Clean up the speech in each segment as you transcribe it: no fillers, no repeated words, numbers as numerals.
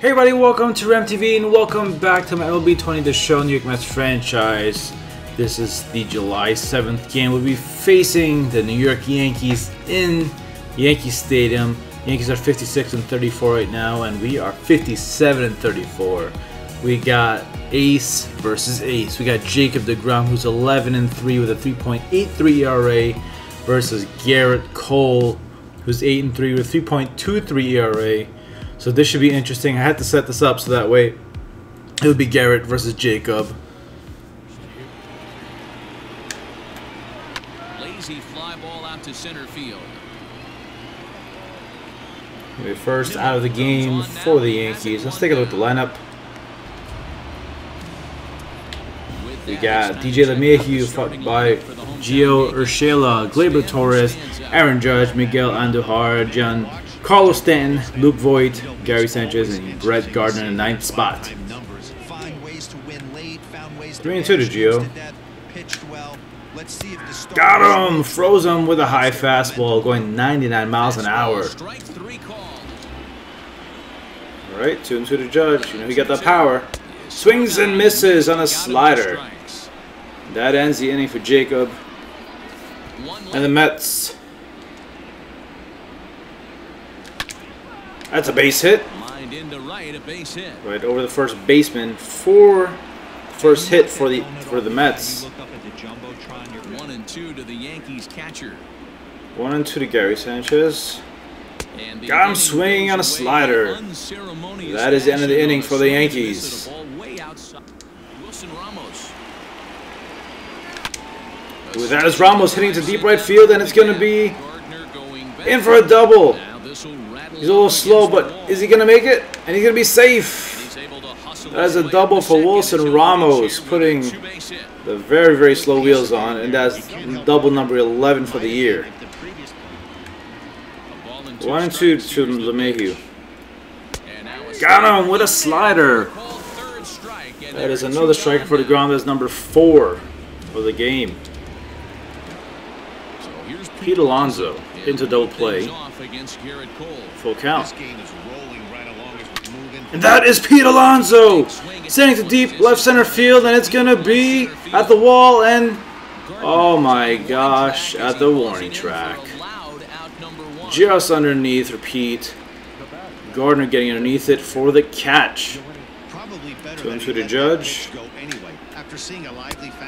Hey everybody, welcome to RemTV and welcome back to my MLB 20 the Show New York Mets franchise. This is the July 7th game. We'll be facing the New York Yankees in Yankee Stadium. The Yankees are 56-34 right now and we are 57-34. We got ace versus ace. We got Jacob DeGrom, who's 11-3 with a 3.83 ERA, versus Gerrit Cole, who's 8-3 with a 3.23 ERA. So this should be interesting. I had to set this up so that way it would be Gerrit versus Jacob. Lazy fly ball out to center field. Maybe first out of the game for the Yankees. Let's take a look at the lineup. We got DJ LeMahieu fought by Gio Urshela, Gleyber Torres, Aaron Judge, Miguel Andujar, Carlos Stanton, Luke Voigt, Gary Sanchez, and Brett Gardner in the 9th spot. 3-2 to Gio. Got him! Froze him with a high fastball going 99 miles an hour. Alright, 2-2 to Judge. You know he got the power. Swings and misses on a slider. That ends the inning for Jacob and the Mets. That's a base hit. Right over the first baseman for first hit for the Mets. 1-2 to the Yankees catcher. 1-2 to Gary Sanchez. Got him swinging on a slider. That is the end of the inning for the Yankees. Wilson Ramos. That is Ramos hitting to deep right field, and it's going to be in for a double. He's a little slow, but is he going to make it? And he's going to be safe. That is a double for Wilson Ramos, putting the very, very slow wheels on. And that's double number 11 for the year. 1-2 to LeMahieu. Got him with a slider. That is another strike for DeGrom. That's number 4 of the game. Pete Alonso into double play. Full count. And that is Pete Alonso sending to deep left center field, and it's going to be at the wall and, oh my gosh, at the warning track. Just underneath for Pete. Gardner getting underneath it for the catch. 2-2 to Judge.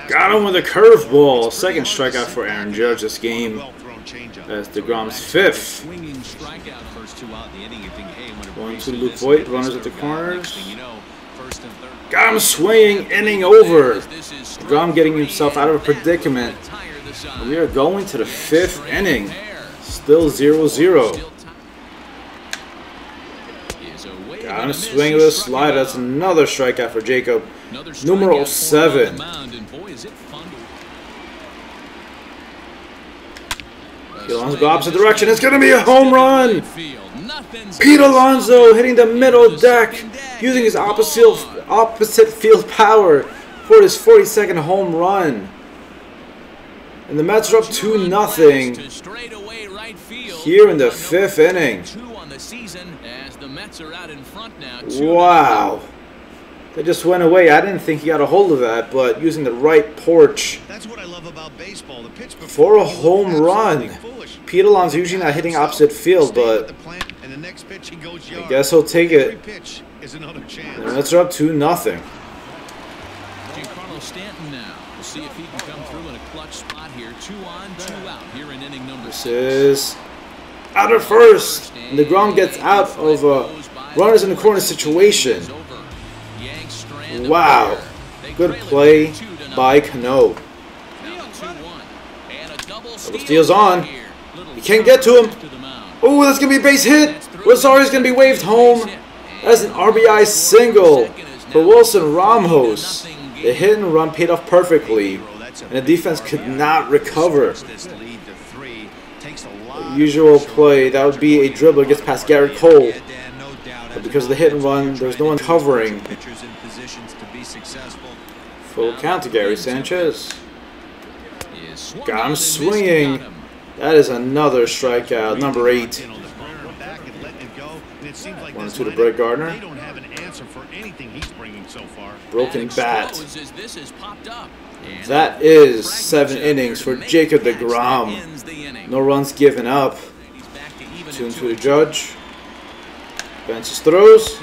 Got him with a curveball. Second strikeout for Aaron Judge this game. That's DeGrom's 5th. 1-2 Luke Voigt, runners at the corners. Got him swinging, inning over. DeGrom getting himself out of a predicament. We are going to the 5th inning. Still 0-0. Got him swinging with a slider. That's another strikeout for Jacob. Numero 7. Pete Alonso goes opposite direction. It's going to be a home run. Pete Alonso hitting the middle deck using his opposite field power for his 42nd home run. And the Mets are up 2-0 here in the 5th inning. Wow. They just went away. I didn't think he got a hold of that, but using the right porch for a home run. Pete Alonso usually not hitting opposite field, but I guess he'll take it. The Mets are up 2-0. Carlos Stanton now. We'll see if he can come through in a clutch spot here. 2-on, 2-out here in inning number 6. This is out of first. And DeGrom gets out of a runners in the corner situation. Wow, good play by Cano. Steals on. He can't get to him. Oh, that's going to be a base hit. Rosario's going to be waved home. That's an RBI single for Wilson Ramos. The hit and run paid off perfectly, and the defense could not recover. The usual play, that would be a dribbler gets past Gerrit Cole. But because of the hit and run, there's no one covering. Full count to Gary Sanchez. Got him swinging. That is another strikeout, number 8. 1-2 to Brett Gardner. so far. Broken bat. That is 7 innings for Jacob DeGrom. No runs given up. 2-2 to Judge. Benches throws.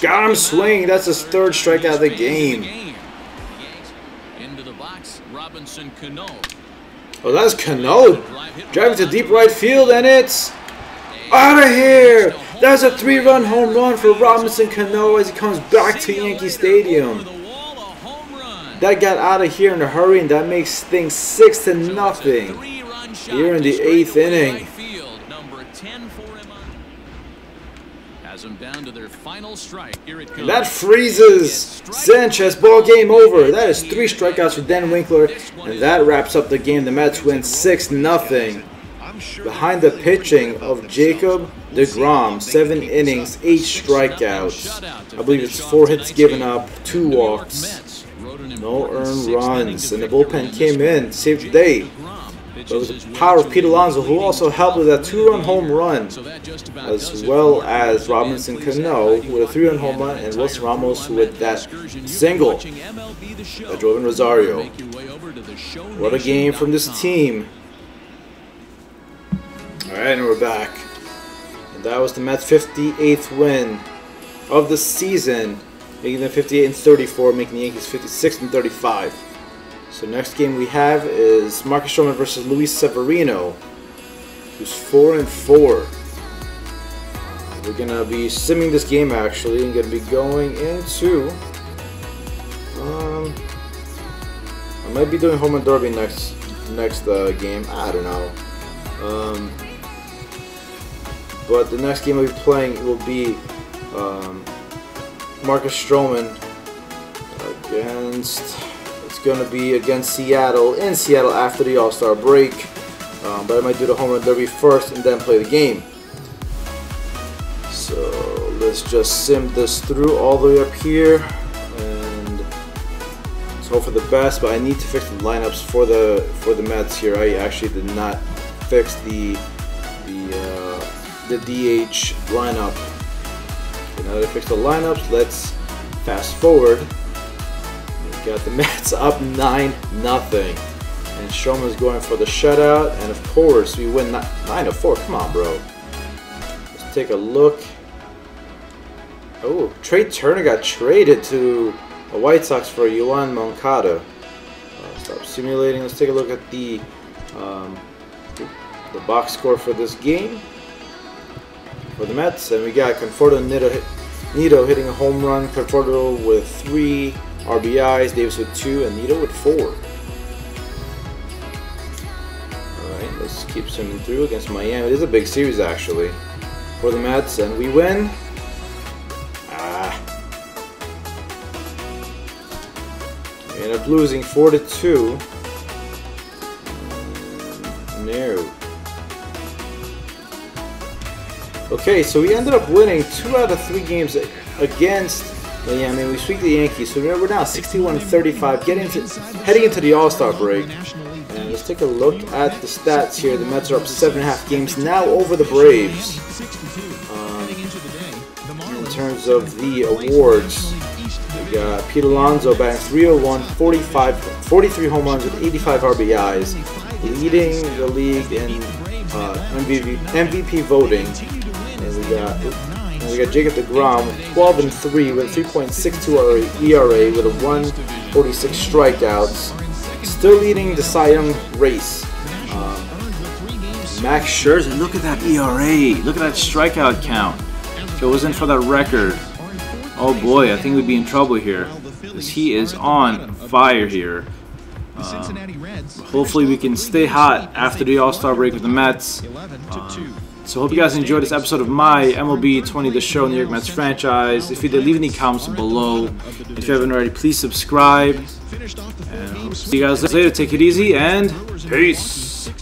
Got him swinging. That's his third strikeout of the game. Into the box, Robinson Cano. Oh, that's Cano. Driving to deep right field, and it's out of here. That's a 3-run home run for Robinson Cano as he comes back to Yankee Stadium. That got out of here in a hurry, and that makes things 6-0 here in the 8th inning. Down to their final strike. Here it comes. That freezes Sanchez. Ball game over. That is 3 strikeouts for Dan Winkler, and that wraps up the game. The Mets win 6-0 behind the pitching of Jacob DeGrom. 7 innings, 8 strikeouts. I believe it's 4 hits given up, 2 walks, no earned runs, and the bullpen came in, saved the day. But it was the power of Pete Alonso, who also helped with a 2-run home run, as well as Robinson Cano with a 3-run home run, and Wilson Ramos with that single that drove in Rosario. What a game from this team. Alright, and we're back. And that was the Mets' 58th win of the season, making them 58-34, making the Yankees 56-35. So next game we have is Marcus Stroman versus Luis Severino, who's 4-4. We're gonna be simming this game actually, and gonna be going into. I might be doing home run derby next game. I don't know. But the next game we'll be playing will be Marcus Stroman against. Going to be against Seattle in Seattle after the All-Star break, but I might do the home run derby first and then play the game. So let's just sim this through all the way up here and let's hope for the best. But I need to fix the lineups for the Mets here. I actually did not fix the DH lineup. So now that I fixed the lineups, let's fast forward. Got the Mets up 9-0, and Stroman's going for the shutout, and of course we win 9-4. Come on, bro. Let's take a look. Oh, Trey Turner got traded to the White Sox for Yoán Moncada. Stop simulating. Let's take a look at the box score for this game for the Mets, and we got Conforto Nito hitting a home run. Conforto with 3. RBIs, Davis with 2, and Nito with 4. Alright, let's keep sending through against Miami. It is a big series actually for the Mets, and we win. We end up losing 4-2. No. Okay, so we ended up winning 2 out of 3 games against. But yeah, I mean, we sweep the Yankees, so we're now 61-35, heading into the All-Star break. And let's take a look at the stats here. The Mets are up 7.5 games now over the Braves. In terms of the awards, we got Pete Alonso batting .301, 43 home runs with 85 RBIs, leading the league in MVP voting. And we got Jacob DeGrom, 12-3 with 3.62 ERA with a 146 strikeouts, still leading the Cy Young race. Max Scherzer, look at that ERA, look at that strikeout count. If it wasn't for that record, oh boy, I think we'd be in trouble here, because he is on fire here. Hopefully we can stay hot after the All-Star break with the Mets. So hope you guys enjoyed this episode of my MLB 20 The Show New York Mets franchise. If you did, leave any comments below. If you haven't already, please subscribe. And see you guys later. Take it easy and peace.